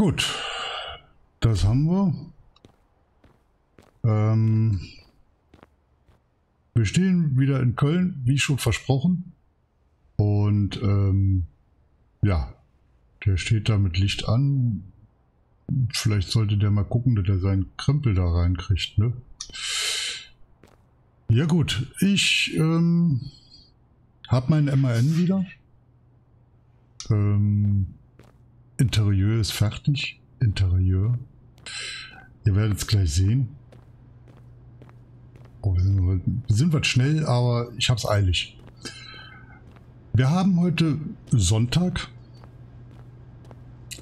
Gut, das haben wir. Wir stehen wieder in Köln, wie schon versprochen. Und ja, der steht da mit Licht an. Vielleicht sollte der mal gucken, dass er seinen Krempel da reinkriegt, ne? Ja gut, ich habe meinen MAN wieder. Interieur ist fertig. Interieur. Ihr werdet es gleich sehen. Oh, wir sind was schnell, aber ich habe es eilig. Wir haben heute Sonntag.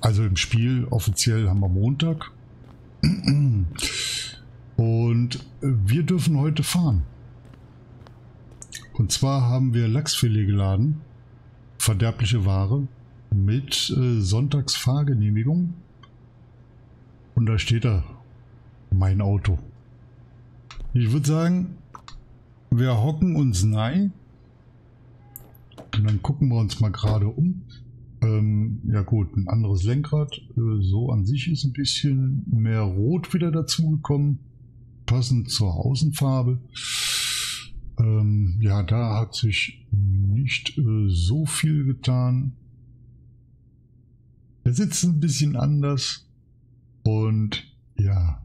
Also im Spiel offiziell haben wir Montag. Und wir dürfen heute fahren. Und zwar haben wir Lachsfilet geladen. Verderbliche Ware. Mit Sonntagsfahrgenehmigung. Und da steht da mein Auto. Ich würde sagen, wir hocken uns rein und dann gucken wir uns mal gerade um. Ja gut, ein anderes Lenkrad. So an sich ist ein bisschen mehr Rot wieder dazugekommen, passend zur Außenfarbe. Ja, da hat sich nicht so viel getan. Der sitzt ein bisschen anders und ja,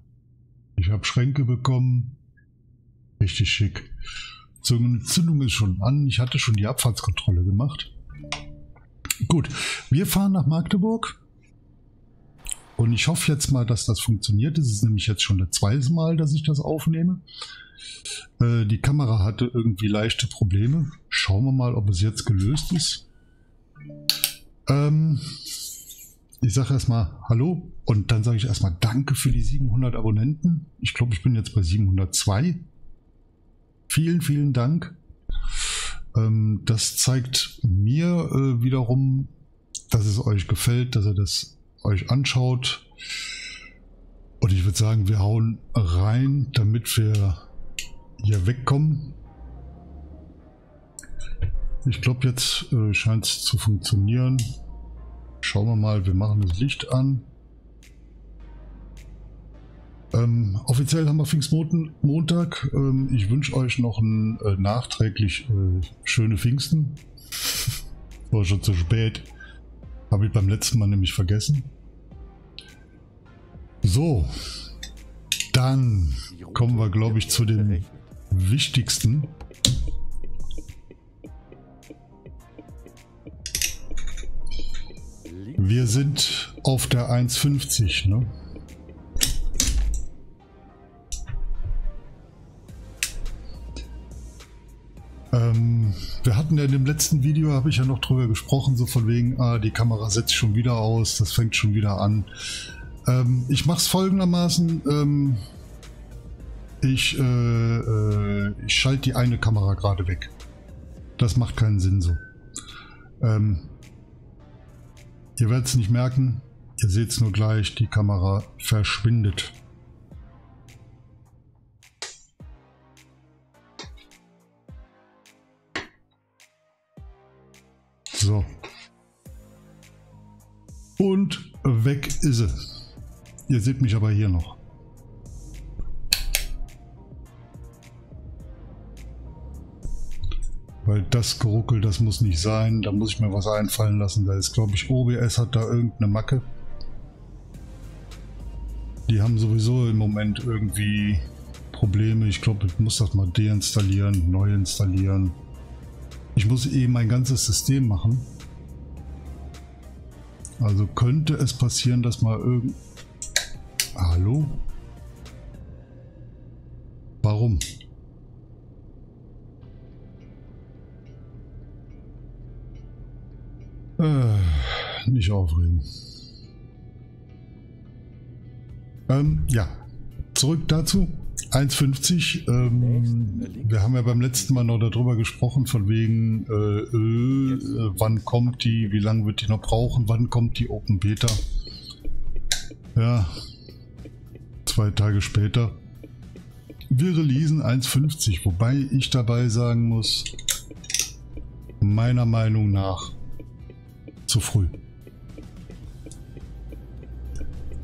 ich habe Schränke bekommen. Richtig schick. So, eine Zündung ist schon an. Ich hatte schon die Abfahrtskontrolle gemacht. Gut, wir fahren nach Magdeburg. Und ich hoffe jetzt mal, dass das funktioniert. Es ist nämlich jetzt schon das zweite Mal, dass ich das aufnehme. Die Kamera hatte irgendwie leichte Probleme. Schauen wir mal, ob es jetzt gelöst ist. Ich sage erstmal Hallo und dann sage ich erstmal Danke für die 700 Abonnenten. Ich glaube, ich bin jetzt bei 702. Vielen, vielen Dank. Das zeigt mir wiederum, dass es euch gefällt, dass ihr das euch anschaut. Und ich würde sagen, wir hauen rein, damit wir hier wegkommen. Ich glaube, jetzt scheint es zu funktionieren. Schauen wir mal, wir machen das Licht an. Offiziell haben wir Pfingstmontag. Ich wünsche euch noch ein nachträglich schöne Pfingsten. War schon zu spät. Habe ich beim letzten Mal nämlich vergessen. So, dann kommen wir, glaube ich, zu dem wichtigsten. Wir sind auf der 1,50, ne? Wir hatten ja in dem letzten Video, habe ich ja noch drüber gesprochen, so von wegen, die Kamera setzt schon wieder aus, das fängt schon wieder an. Ich mache es folgendermaßen, ich schalte die eine Kamera gerade weg. Das macht keinen Sinn so. Ihr werdet es nicht merken, ihr seht es nur gleich, die Kamera verschwindet. So. Und weg ist sie. Ihr seht mich aber hier noch. Weil das Geruckel, das muss nicht sein. Da muss ich mir was einfallen lassen. Da ist, glaube ich, OBS hat da irgendeine Macke. Die haben sowieso im Moment irgendwie Probleme. Ich glaube, ich muss das mal deinstallieren, neu installieren. Ich muss eh mein ganzes System machen. Also könnte es passieren, dass mal irgend... Hallo? Warum? Nicht aufregen. Ja, zurück dazu. 1,50. Wir haben ja beim letzten Mal noch darüber gesprochen, von wegen wann kommt die, wie lange wird die noch brauchen, wann kommt die Open Beta. Ja, 2 Tage später. Wir releasen 1,50, wobei ich dabei sagen muss, meiner Meinung nach zu früh.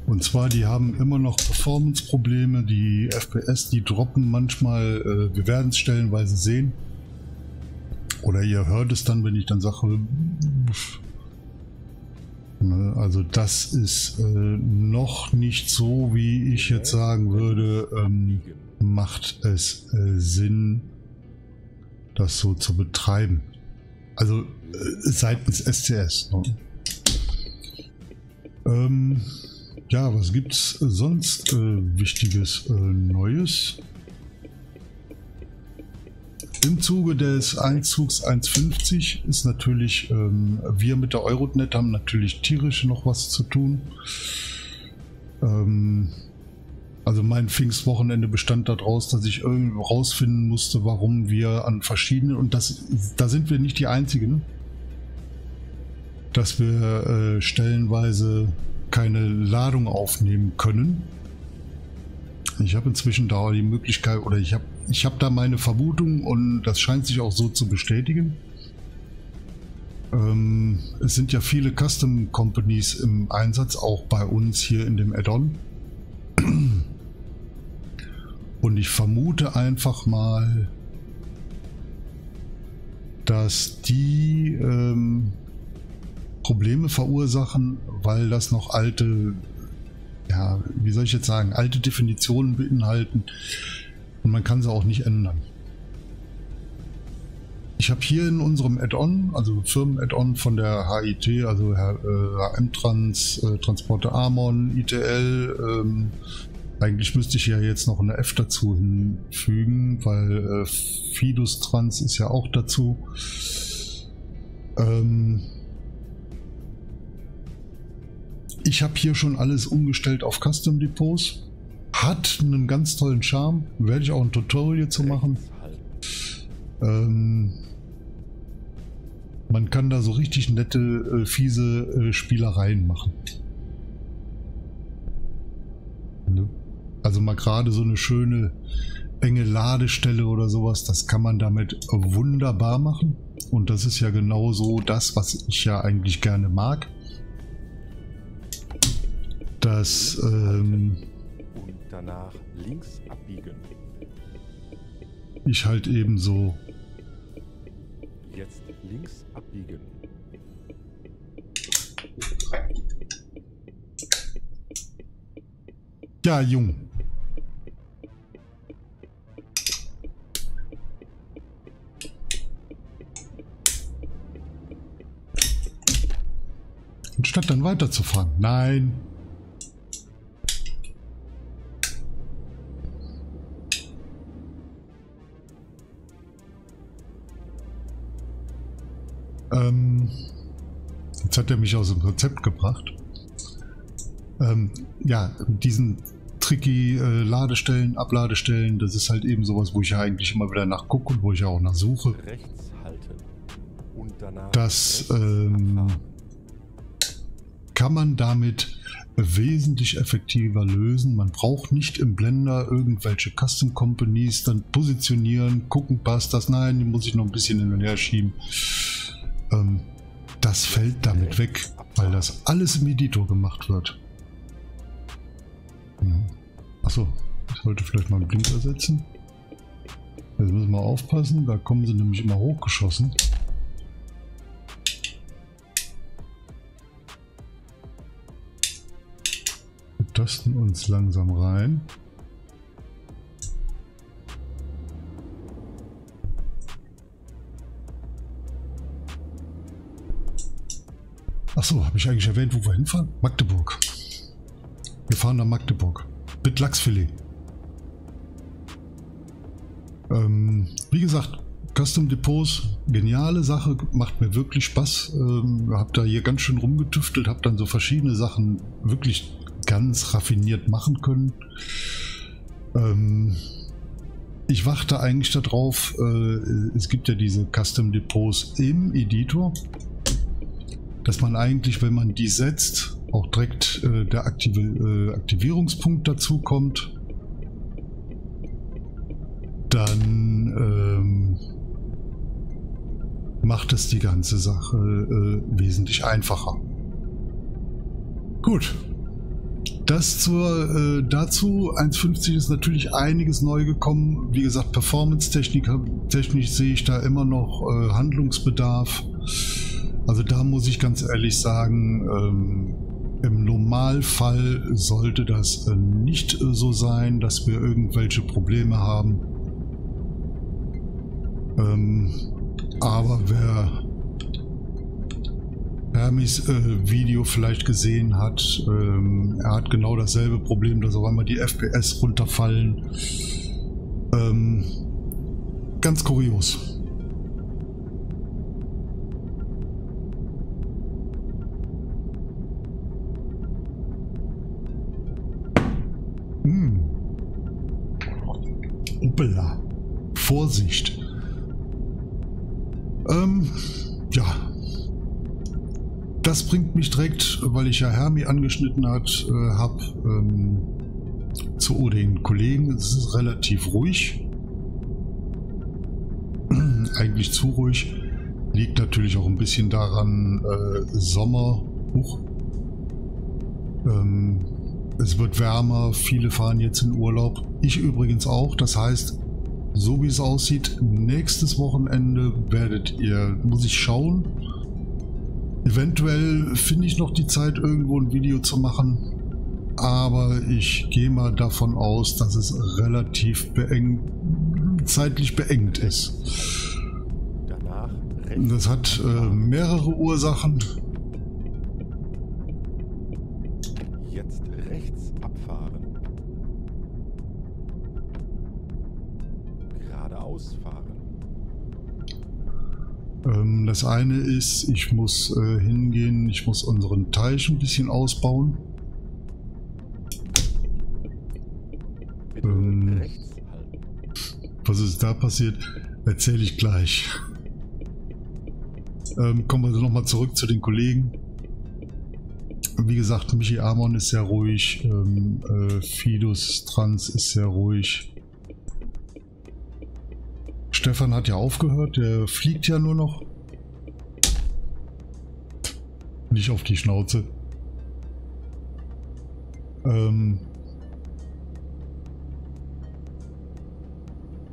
Und zwar, die haben immer noch Performance-Probleme, die FPS, die droppen manchmal, wir werden es stellenweise sehen. Oder ihr hört es dann, wenn ich dann sage, also das ist noch nicht so, wie ich jetzt sagen würde, macht es Sinn, das so zu betreiben. Also seitens SCS. Ne? Ja, was gibt es sonst Wichtiges, Neues? Im Zuge des Einzugs 1.50 ist natürlich, wir mit der Euroadnet haben natürlich tierisch noch was zu tun. Also mein Pfingstwochenende bestand daraus, dass ich irgendwie rausfinden musste, warum wir an verschiedenen, und das, da sind wir nicht die Einzigen, dass wir stellenweise keine Ladung aufnehmen können. Ich habe inzwischen da die Möglichkeit, oder ich habe da meine Vermutung, und das scheint sich auch so zu bestätigen. Es sind ja viele Custom Companies im Einsatz, auch bei uns hier in dem Add-on. Und ich vermute einfach mal, dass die Probleme verursachen, weil das noch alte, ja, wie soll ich jetzt sagen, alte Definitionen beinhalten. Und man kann sie auch nicht ändern. Ich habe hier in unserem Add-on, also Firmen-Add-on von der HIT, also HM-Trans, Transporte Amon, ITL. Eigentlich müsste ich ja jetzt noch eine F dazu hinfügen, weil Fidus-Trans ist ja auch dazu. Ich habe hier schon alles umgestellt auf Custom Depots. Hat einen ganz tollen Charme. Werde ich auch ein Tutorial zu machen. Man kann da so richtig nette, fiese Spielereien machen. Also mal gerade so eine schöne, enge Ladestelle oder sowas, das kann man damit wunderbar machen. Und das ist ja genau so das, was ich ja eigentlich gerne mag. Das und danach links abbiegen. Ich halt ebenso. Jetzt links abbiegen. Ja, Jung. Und statt dann weiterzufahren. Nein. Jetzt hat er mich aus dem Konzept gebracht. Ja, diesen tricky Ladestellen, Abladestellen, das ist halt eben sowas, wo ich ja eigentlich immer wieder nachgucke und wo ich ja auch nachsuche. Rechts halten und danach das kann man damit wesentlich effektiver lösen. Man braucht nicht im Blender irgendwelche Custom Companies dann positionieren, gucken, passt das? Nein, die muss ich noch ein bisschen hin und her schieben. Das fällt damit weg, weil das alles im Editor gemacht wird. Achso, ich sollte vielleicht mal einen Blink ersetzen. Jetzt müssen wir aufpassen, da kommen sie nämlich immer hochgeschossen. Wir tasten uns langsam rein. Achso, habe ich eigentlich erwähnt, wo wir hinfahren? Magdeburg. Wir fahren nach Magdeburg. Mit Lachsfilet. Wie gesagt, Custom Depots, geniale Sache, macht mir wirklich Spaß. Habe da hier ganz schön rumgetüftelt, habe dann so verschiedene Sachen wirklich ganz raffiniert machen können. Ich warte eigentlich darauf, es gibt ja diese Custom Depots im Editor, dass man eigentlich, wenn man die setzt, auch direkt der Aktivierungspunkt dazu kommt, dann macht es die ganze Sache wesentlich einfacher. Gut, das zur, dazu. 1.50 ist natürlich einiges neu gekommen. Wie gesagt, performance-technisch sehe ich da immer noch Handlungsbedarf. Also da muss ich ganz ehrlich sagen, im Normalfall sollte das nicht so sein, dass wir irgendwelche Probleme haben. Aber wer Hermis Video vielleicht gesehen hat, er hat genau dasselbe Problem, dass auf einmal die FPS runterfallen. Ganz kurios. Uppala. Vorsicht. Ja. Das bringt mich direkt, weil ich ja Hermi angeschnitten habe, zu den Kollegen. Es ist relativ ruhig. Eigentlich zu ruhig. Liegt natürlich auch ein bisschen daran, Sommer. Es wird wärmer, viele fahren jetzt in Urlaub. Ich übrigens auch. Das heißt, so wie es aussieht, nächstes Wochenende werdet ihr, muss ich schauen. Eventuell finde ich noch die Zeit, irgendwo ein Video zu machen. Aber ich gehe mal davon aus, dass es relativ beengt, zeitlich beengt ist. Das hat mehrere Ursachen. Das eine ist, ich muss hingehen, ich muss unseren Teich ein bisschen ausbauen. Was ist da passiert, erzähle ich gleich. Kommen wir nochmal zurück zu den Kollegen. Wie gesagt, Michi Amon ist sehr ruhig, Fidus-Trans ist sehr ruhig. Stefan hat ja aufgehört, der fliegt ja nur noch. Nicht auf die Schnauze.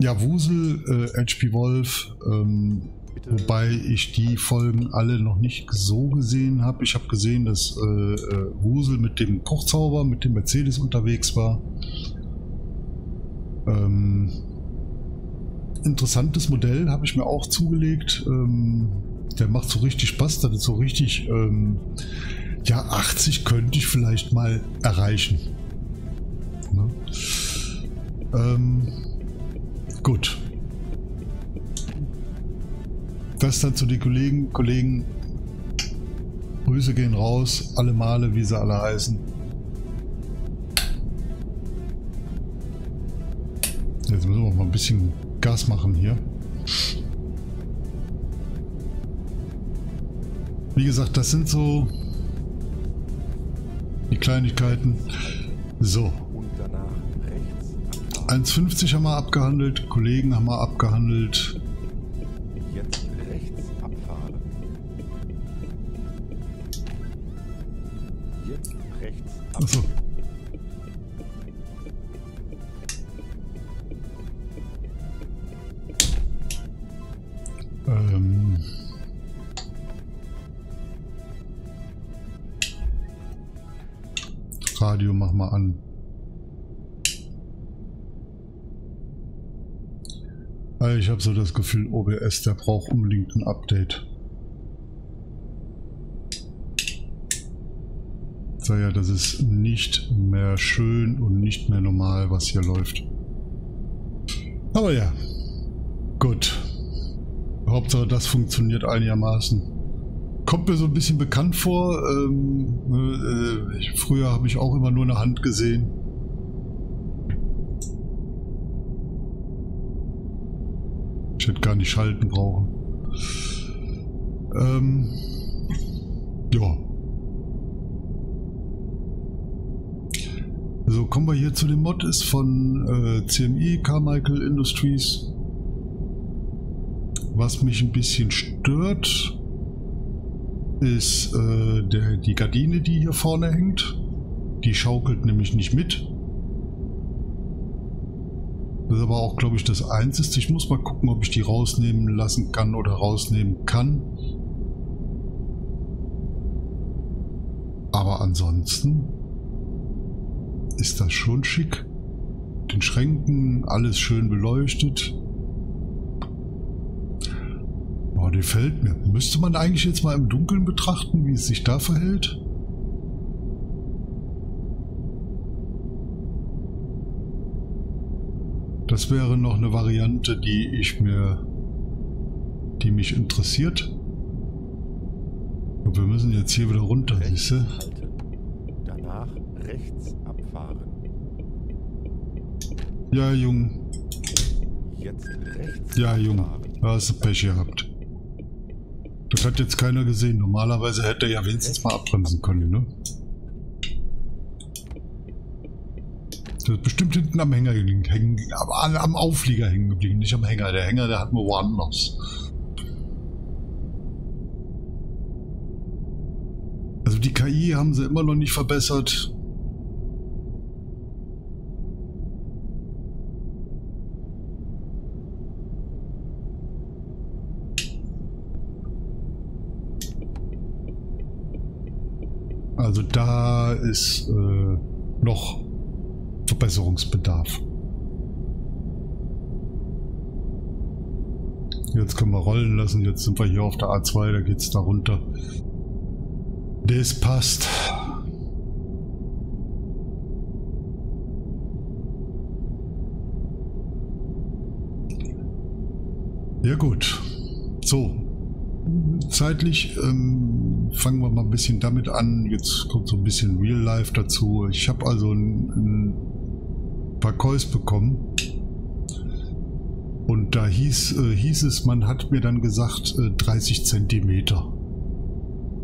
Ja, Wusel, HP Wolf, wobei ich die Folgen alle noch nicht so gesehen habe. Ich habe gesehen, dass Wusel mit dem Kochzauber, mit dem Mercedes unterwegs war. Interessantes Modell habe ich mir auch zugelegt. Der macht so richtig Spaß, das ist so richtig, ja, 80 könnte ich vielleicht mal erreichen. Ne? Gut. Das dann zu den Kollegen. Grüße gehen raus, alle Male, wie sie alle heißen. Jetzt müssen wir mal ein bisschen Gas machen hier. Wie gesagt, das sind so die Kleinigkeiten. So. 1,50 haben wir abgehandelt, Kollegen haben wir abgehandelt. Jetzt rechts abfahren. Jetzt rechts abfahren. Achso. Radio mach mal an. Also ich habe so das Gefühl, OBS, der braucht unbedingt ein Update. So, ja, das ist nicht mehr schön und nicht mehr normal, was hier läuft. Aber ja, gut. Hauptsache, das funktioniert einigermaßen. Kommt mir so ein bisschen bekannt vor. Früher habe ich auch immer nur eine Hand gesehen. Ich hätte gar nicht schalten brauchen. Ja. So, kommen wir hier zu dem Mod. Ist von CMI Carmichael Industries. Was mich ein bisschen stört, ist die Gardine, die hier vorne hängt. Die schaukelt nämlich nicht mit. Das ist aber auch, glaube ich, das Einzige. Ich muss mal gucken, ob ich die rausnehmen lassen kann oder rausnehmen kann. Aber ansonsten ist das schon schick. Den Schränken, alles schön beleuchtet. Boah, die gefällt mir. Müsste man eigentlich jetzt mal im Dunkeln betrachten, wie es sich da verhält. Das wäre noch eine Variante, die mich interessiert. Und wir müssen jetzt hier wieder runter, siehst du? Danach rechts abfahren. Ja, Junge. Jetzt rechts. Ja, Junge. Da hast du Pech gehabt. Das hat jetzt keiner gesehen. Normalerweise hätte er ja wenigstens mal abbremsen können, ne? Das ist bestimmt hinten am Hänger hängen, am Auflieger hängen geblieben, nicht am Hänger. Der Hänger, der hat nur woanders. Also die KI haben sie immer noch nicht verbessert. Also da ist noch Verbesserungsbedarf. Jetzt können wir rollen lassen. Jetzt sind wir hier auf der A2. Da geht es da runter. Das passt. Ja gut. So. Zeitlich fangen wir mal ein bisschen damit an. Jetzt kommt so ein bisschen Real Life dazu. Ich habe also ein paar Calls bekommen und da hieß es, man hat mir dann gesagt 30 Zentimeter.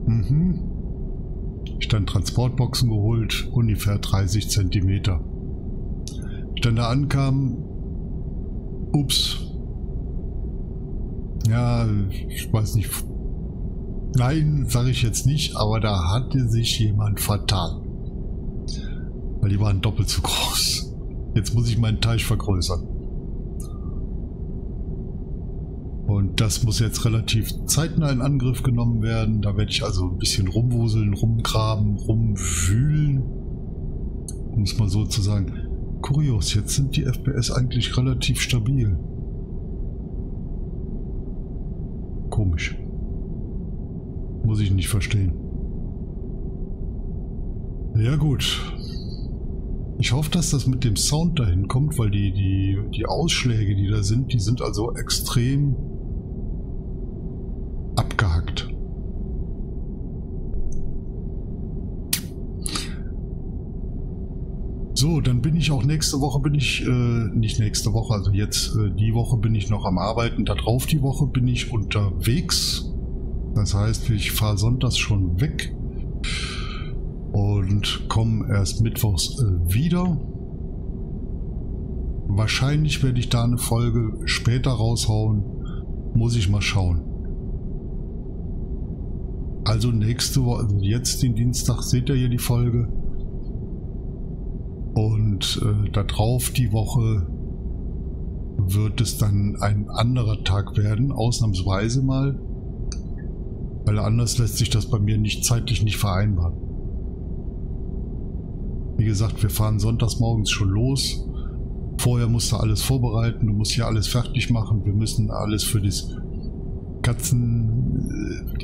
Mhm. Ich dann Transportboxen geholt, ungefähr 30 Zentimeter. Ich dann da ankam, ups, ja, ich weiß nicht, nein, sage ich jetzt nicht, aber da hatte sich jemand vertan, weil die waren doppelt so groß. Jetzt muss ich meinen Teich vergrößern. Und das muss jetzt relativ zeitnah in Angriff genommen werden. Da werde ich also ein bisschen rumwuseln, rumgraben, rumwühlen. Um es mal so zu sagen. Kurios, jetzt sind die FPS eigentlich relativ stabil. Komisch. Muss ich nicht verstehen. Ja gut. Ich hoffe, dass das mit dem Sound dahin kommt, weil die Ausschläge, die da sind, die sind also extrem abgehackt. So, dann bin ich auch nächste Woche, nicht nächste Woche, also jetzt die Woche bin ich noch am Arbeiten, darauf die Woche bin ich unterwegs. Das heißt, ich fahre sonntags schon weg. Und kommen erst mittwochs wieder. Wahrscheinlich werde ich da eine Folge später raushauen. Muss ich mal schauen. Also nächste Woche, also jetzt den Dienstag, seht ihr hier die Folge. Und da drauf die Woche wird es dann ein anderer Tag werden, ausnahmsweise mal. Weil anders lässt sich das bei mir nicht zeitlich nicht vereinbaren. Wie gesagt, wir fahren sonntags morgens schon los. Vorher musst du alles vorbereiten, du musst hier alles fertig machen. Wir müssen alles für die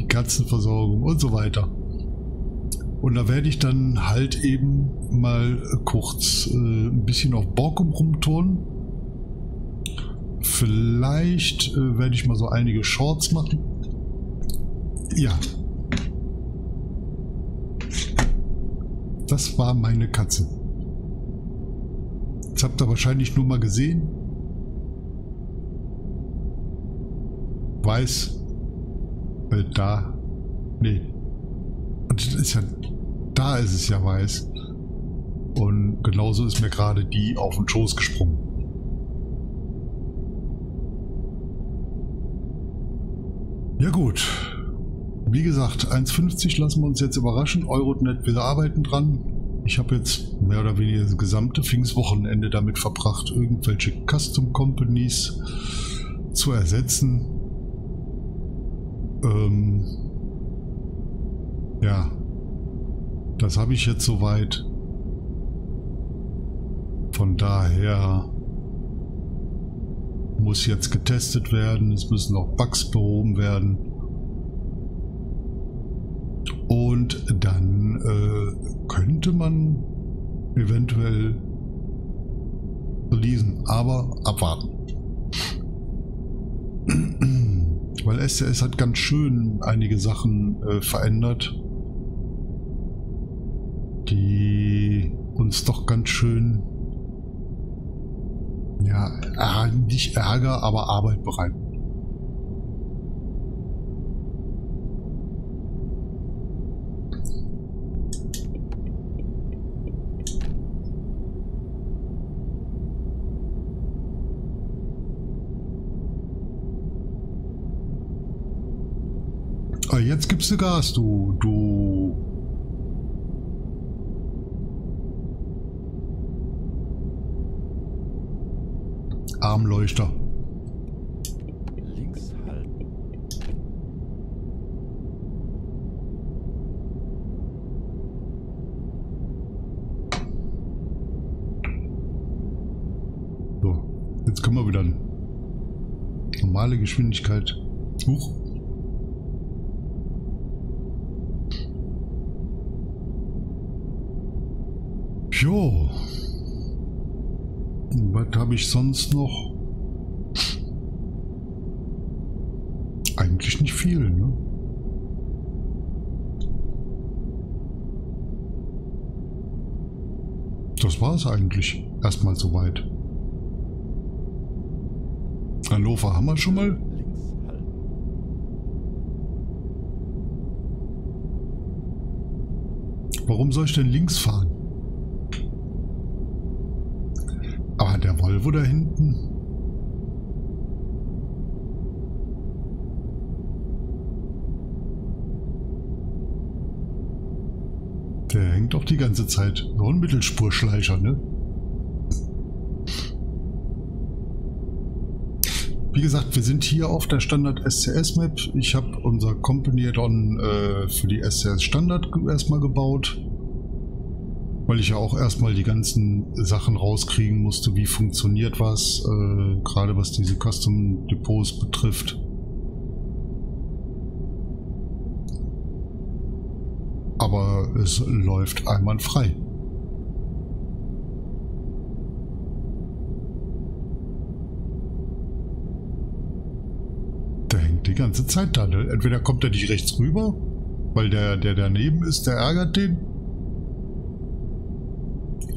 Katzenversorgung und so weiter. Und da werde ich dann halt eben mal kurz ein bisschen auf Borkum rumturnen. Vielleicht werde ich mal so einige Shorts machen. Ja. Das war meine Katze. Das habt ihr wahrscheinlich nur mal gesehen. Weiß. Da. Nee. Und das ist ja, da ist es ja weiß. Und genauso ist mir gerade die auf den Schoß gesprungen. Ja gut. Wie gesagt, 1,50 lassen wir uns jetzt überraschen. Euroadnet, wir arbeiten dran. Ich habe jetzt mehr oder weniger das gesamte Pfingstwochenende damit verbracht, irgendwelche Custom Companies zu ersetzen. Ja, das habe ich jetzt soweit. Von daher muss jetzt getestet werden. Es müssen auch Bugs behoben werden. Und dann könnte man eventuell releasen, aber abwarten. Weil SCS hat ganz schön einige Sachen verändert, die uns doch ganz schön, ja, nicht Ärger, aber Arbeit bereiten. Jetzt gibst du Gas, du. Armleuchter. Links halten. So, jetzt können wir wieder eine normale Geschwindigkeit hoch. Jo, was habe ich sonst noch? Eigentlich nicht viel, ne? Das war es eigentlich erstmal soweit. Hannover haben wir schon mal. Warum soll ich denn links fahren? Ah, der Volvo da hinten. Der hängt doch die ganze Zeit. So ein Mittelspurschleicher, ne? Wie gesagt, wir sind hier auf der Standard SCS Map. Ich habe unser Company Add-on für die SCS Standard erstmal gebaut, weil ich ja auch erstmal die ganzen Sachen rauskriegen musste, wie funktioniert was, gerade was diese Custom Depots betrifft. Aber es läuft einwandfrei. Der hängt die ganze Zeit da. Ne? Entweder kommt er nicht rechts rüber, weil der daneben ist, der ärgert den.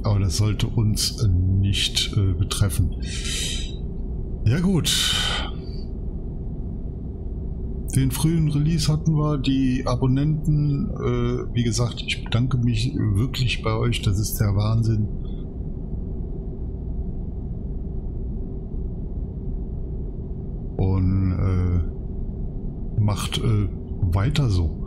Aber das sollte uns nicht betreffen. Ja gut. Den frühen Release hatten wir. Die Abonnenten, wie gesagt, ich bedanke mich wirklich bei euch. Das ist der Wahnsinn. Und macht weiter so.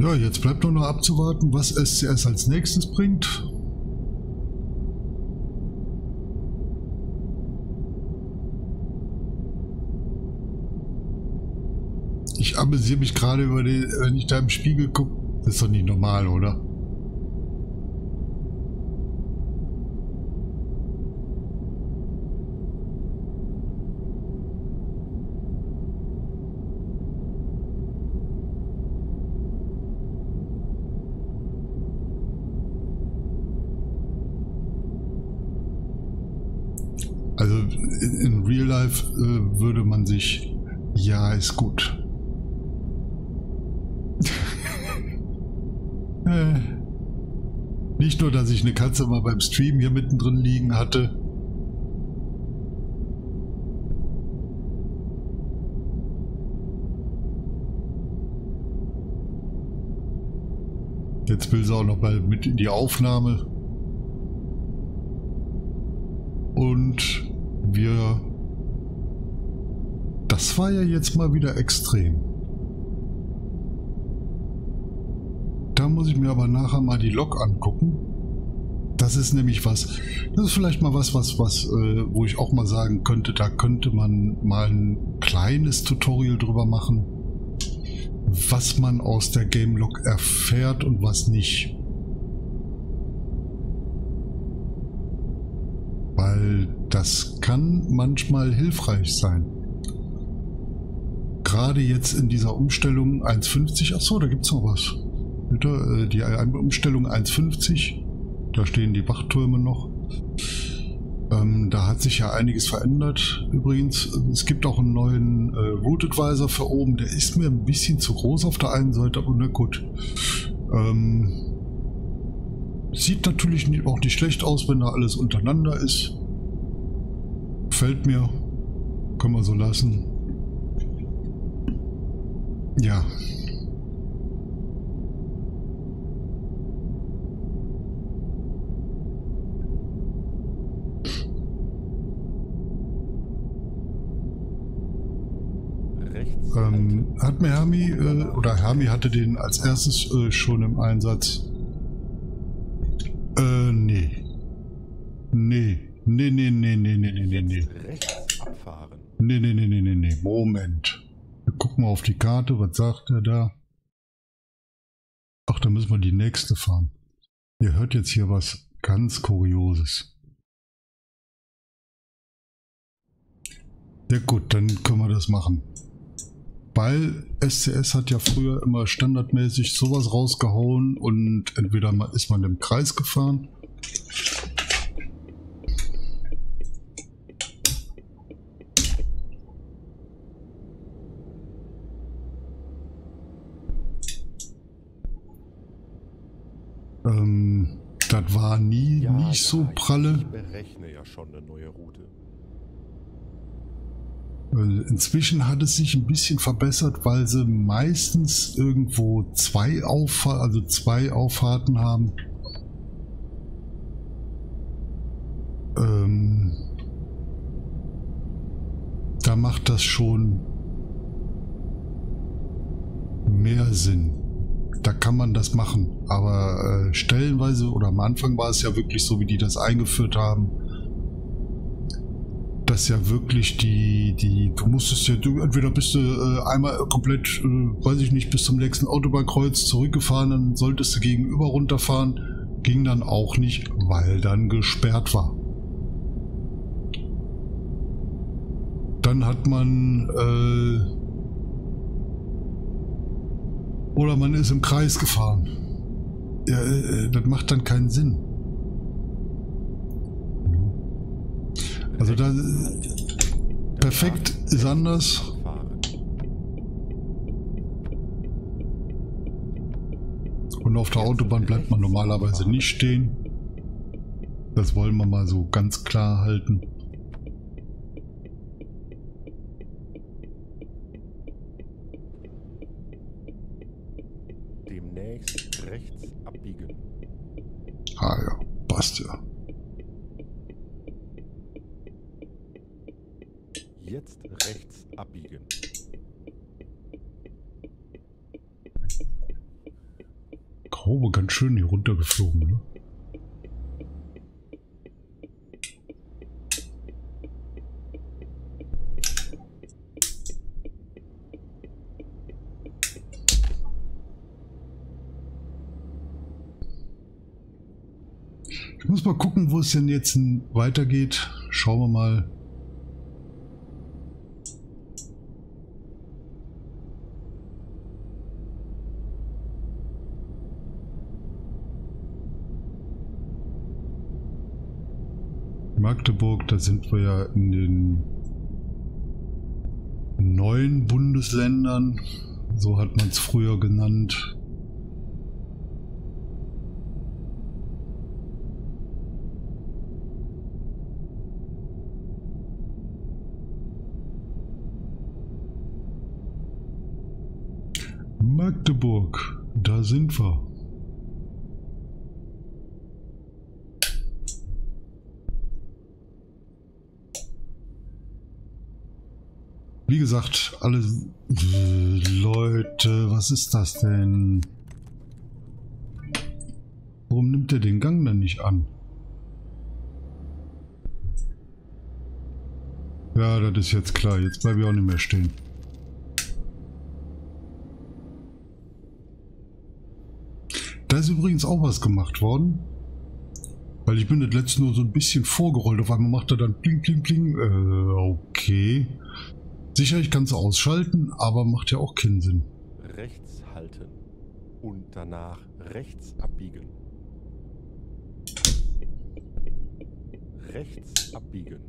Ja, jetzt bleibt nur noch abzuwarten, was SCS als nächstes bringt. Ich amüsiere mich gerade über den, wenn ich da im Spiegel gucke. Das ist doch nicht normal, oder? Also in Real Life würde man sich, ja, ist gut. Nicht nur, dass ich eine Katze mal beim Stream hier mittendrin liegen hatte. Jetzt will sie auch noch mal mit in die Aufnahme. Und wir Das war ja jetzt mal wieder extrem. Da muss ich mir aber nachher mal die Lok angucken. Das ist nämlich was, das ist vielleicht mal wo ich auch mal sagen könnte, da könnte man mal ein kleines Tutorial drüber machen, was man aus der Game-Log erfährt und was nicht. Weil das kann manchmal hilfreich sein. Gerade jetzt in dieser Umstellung 1.50, achso, da gibt es noch was. Bitte, die Umstellung 1.50, da stehen die Wachtürme noch. Da hat sich ja einiges verändert. Übrigens, es gibt auch einen neuen Route Advisor für oben. Der ist mir ein bisschen zu groß auf der einen Seite, aber na gut. Sieht natürlich auch nicht schlecht aus, wenn da alles untereinander ist. Gefällt mir. Können wir so lassen. Ja. Hat mir Hermi, oder Hermi hatte den als erstes schon im Einsatz. Nee. Rechts abfahren. Nee. Moment. Wir gucken mal auf die Karte, was sagt er da? Ach, da müssen wir die nächste fahren. Ihr hört jetzt hier was ganz Kurioses. Ja gut, dann können wir das machen. Weil SCS hat ja früher immer standardmäßig sowas rausgehauen und entweder ist man im Kreis gefahren. Das war nie ja, nicht so pralle. Ich berechne ja schon eine neue Route. Inzwischen hat es sich ein bisschen verbessert, weil sie meistens irgendwo zwei Auffahrten haben. Da macht das schon mehr Sinn. Da kann man das machen. Aber stellenweise oder am Anfang war es ja wirklich so, wie die das eingeführt haben. Dass ja wirklich du musstest ja, entweder bist du einmal komplett, weiß ich nicht, bis zum nächsten Autobahnkreuz zurückgefahren, dann solltest du gegenüber runterfahren, ging dann auch nicht, weil dann gesperrt war. Dann hat man, oder man ist im Kreis gefahren. Ja, das macht dann keinen Sinn. Also da perfekt ist anders. Und auf der Autobahn bleibt man normalerweise nicht stehen. Das wollen wir mal so ganz klar halten. Demnächst rechts abbiegen. Ah ja, passt ja. Jetzt rechts abbiegen. Grobe, ganz schön hier runtergeflogen, ne? Ich muss mal gucken, wo es denn jetzt weitergeht. Schauen wir mal. Magdeburg, da sind wir ja in den neuen Bundesländern, so hat man es früher genannt. Magdeburg, da sind wir. Wie gesagt, alle Leute, was ist das denn? Warum nimmt er den Gang denn nicht an? Ja, das ist jetzt klar. Jetzt bleibe ich auch nicht mehr stehen. Da ist übrigens auch was gemacht worden. Weil ich bin das letzte nur so ein bisschen vorgerollt. Auf einmal macht er dann pling, pling, pling. Okay. Sicherlich kannst du ausschalten, aber macht ja auch keinen Sinn. Rechts halten und danach rechts abbiegen. Rechts abbiegen.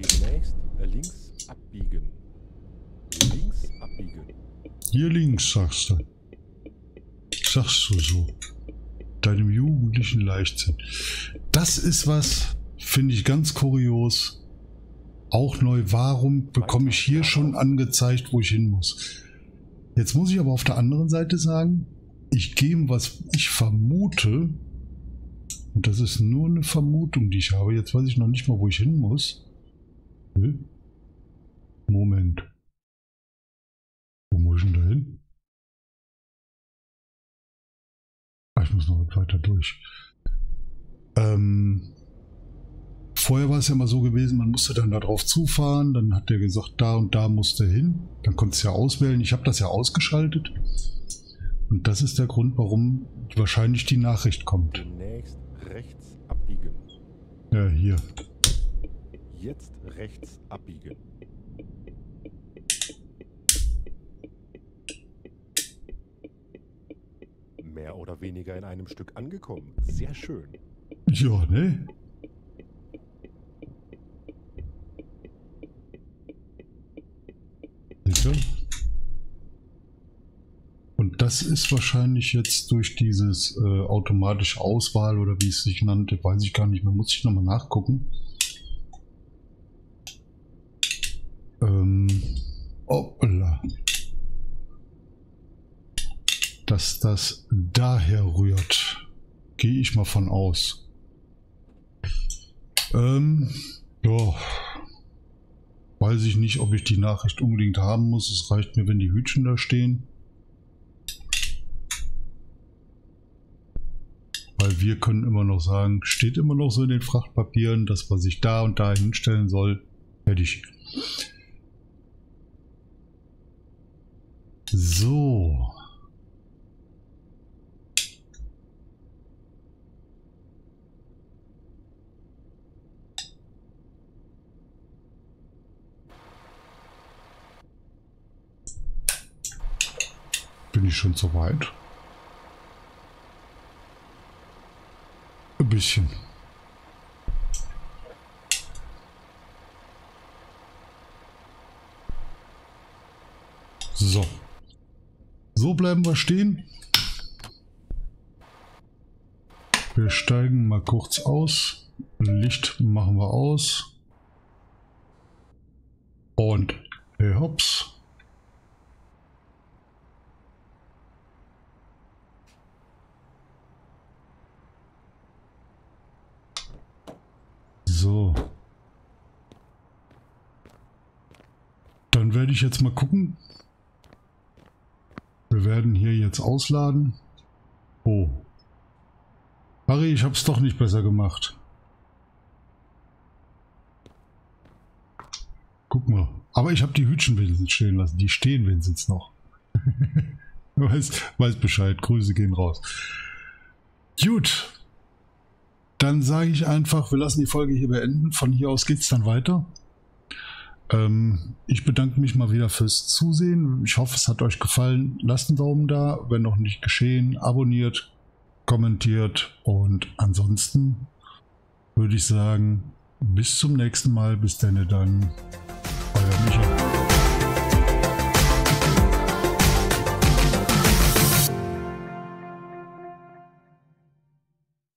Demnächst links abbiegen. Links abbiegen. Hier links, sagst du. Sagst du so. Deinem jugendlichen Leichtsinn. Das ist was, finde ich ganz kurios. Auch neu, warum bekomme ich hier schon angezeigt, wo ich hin muss? Jetzt muss ich aber auf der anderen Seite sagen, ich gebe, was ich vermute, und das ist nur eine Vermutung, die ich habe, jetzt weiß ich noch nicht mal, wo ich hin muss. Moment. Wo muss ich denn da hin? Ich muss noch weiter durch. Vorher war es ja mal so gewesen, man musste dann da drauf zufahren, dann hat der gesagt, da und da musste hin. Dann konntest du ja auswählen. Ich habe das ja ausgeschaltet. Und das ist der Grund, warum wahrscheinlich die Nachricht kommt. Demnächst rechts abbiegen. Ja, hier. Jetzt rechts abbiegen. Mehr oder weniger in einem Stück angekommen. Sehr schön. Ja, ne? Sicher. Und das ist wahrscheinlich jetzt durch dieses automatische Auswahl oder wie es sich nannte, weiß ich gar nicht mehr, muss ich nochmal nachgucken. Hoppla. Dass das daher rührt, gehe ich mal von aus. Ja, weiß ich nicht, ob ich die Nachricht unbedingt haben muss. Es reicht mir, wenn die Hütchen da stehen. Weil wir können immer noch sagen, steht immer noch so in den Frachtpapieren, dass man sich da und da hinstellen soll. Fertig. So. Bin ich schon so weit? Ein bisschen. So. So bleiben wir stehen. Wir steigen mal kurz aus. Licht machen wir aus. Und hey, hops. So. Dann werde ich jetzt mal gucken. Wir werden hier jetzt ausladen. Oh. Harry, ich hab's doch nicht besser gemacht. Guck mal. Aber ich habe die Hütchen wenigstens stehen lassen. Die stehen wenigstens noch. Weiß Bescheid. Grüße gehen raus. Gut. Dann sage ich einfach, wir lassen die Folge hier beenden. Von hier aus geht es dann weiter. Ich bedanke mich mal wieder fürs Zusehen. Ich hoffe, es hat euch gefallen. Lasst einen Daumen da, wenn noch nicht geschehen. Abonniert, kommentiert und ansonsten würde ich sagen, bis zum nächsten Mal. Bis dann. Euer Michael.